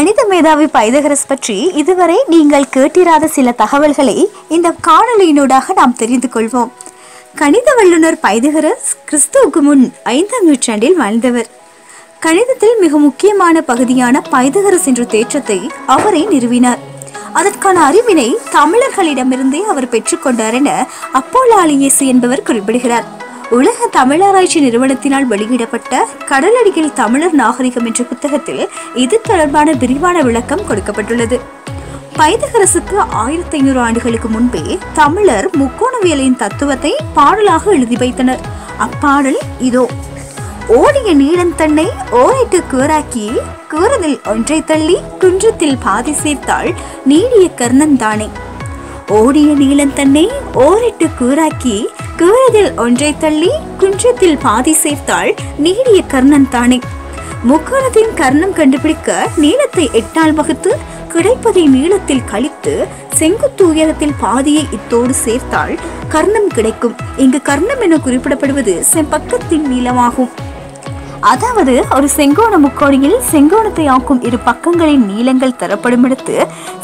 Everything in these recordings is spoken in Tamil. கணித மேதாவி பைதகரஸ் பற்றி இதுவரை நீங்கள் கேட்டிராத சில தகவல்களை இந்த காணொளியினூடாக நாம் தெரிந்து கொள்வோம். கணித வல்லுநர் பைதகரஸ் கிறிஸ்துவுக்கு முன் 5ஆம் நூற்றாண்டில் வாழ்ந்தவர். கணிதத்தில் மிக முக்கியமான பகுதியான பைதகரஸ் என்ற தேற்றத்தை அவரே நிறுவினார். அதற்கான அறிவினை தமிழர்களிடமிருந்தே அவர் பெற்றுக்கொண்டார் என அப்போலோ அலியேசு என்பவர் குறிப்பிடுகிறார். உலக தமிழாராய்ச்சி நிறுவனத்தினால் வெளியிடப்பட்ட கடலடியில் தமிழர் நாகரிகம் என்ற புத்தகத்தில் இது தொடர்பான விரிவான விளக்கம் கொடுக்கப்பட்டுள்ளது. பைதகரசுக்கு 1500 ஆண்டுகளுக்கு முன்பே தமிழர் முக்கோணவியலின் தத்துவத்தை பாடலாக எழுதி வைத்தனர். அப்பாடல் இதோ: ஓடிய நீளன் தன்னை ஓரைட்டு குவராக்கி, குவரதில் ஒன்றை தள்ளி குன்றத்தில் பாதி சேர்த்தால் நீடிய கர்ணன் தானே. ஓடிய நீளன் தன்னை ஓரிட்டு கூராக்கி, குவரதில் ஒன்றை தள்ளி குன்றத்தில் பாதி சேர்த்தால் நீடிய கர்ணன் தானே. முக்கோணத்தின் கர்ணம் கண்டுபிடிக்க நீளத்தை 8ஆல் வகுத்து கிடைப்பதை நீளத்தில் கழித்து செங்குத்து உயரத்தில் பாதியை இத்தோடு சேர்த்தால் கர்ணம் கிடைக்கும். இங்கு கர்ணம் என குறிப்பிடப்படுவது செம்பக்கத்தின் நீளமாகும். அதாவது ஒரு செங்கோண முக்கோணியில் செங்கோணத்தை ஆக்கும் இரு பக்கங்களின் நீளங்கள் தரப்படும் இடத்து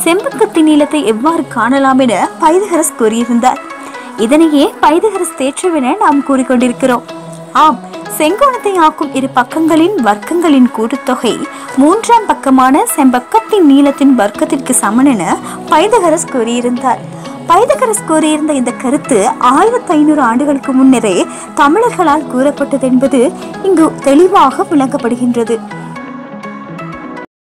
செம்பக்கத்தின் நீளத்தை எவ்வாறு காணலாம் என பைதகரஸ் கூறியிருந்தார். இதனையே பைதகரஸ் தேற்றம் என நாம் கூறிக்கொண்டிருக்கிறோம். ஆம், செங்கோணத்தை ஆக்கும் இரு பக்கங்களின் வர்க்கங்களின் கூட்டுத்தொகை 3ஆம் பக்கமான செம்பக்கத்தின் நீளத்தின் வர்க்கத்திற்கு சமன் என பைதகரஸ் கூறியிருந்தார். பைதகரஸ் கூறியிருந்த இந்த கருத்து 1500 ஆண்டுகளுக்கு முன்னரே தமிழர்களால் கூறப்பட்டது என்பது இங்கு தெளிவாக விளங்கப்படுகின்றது.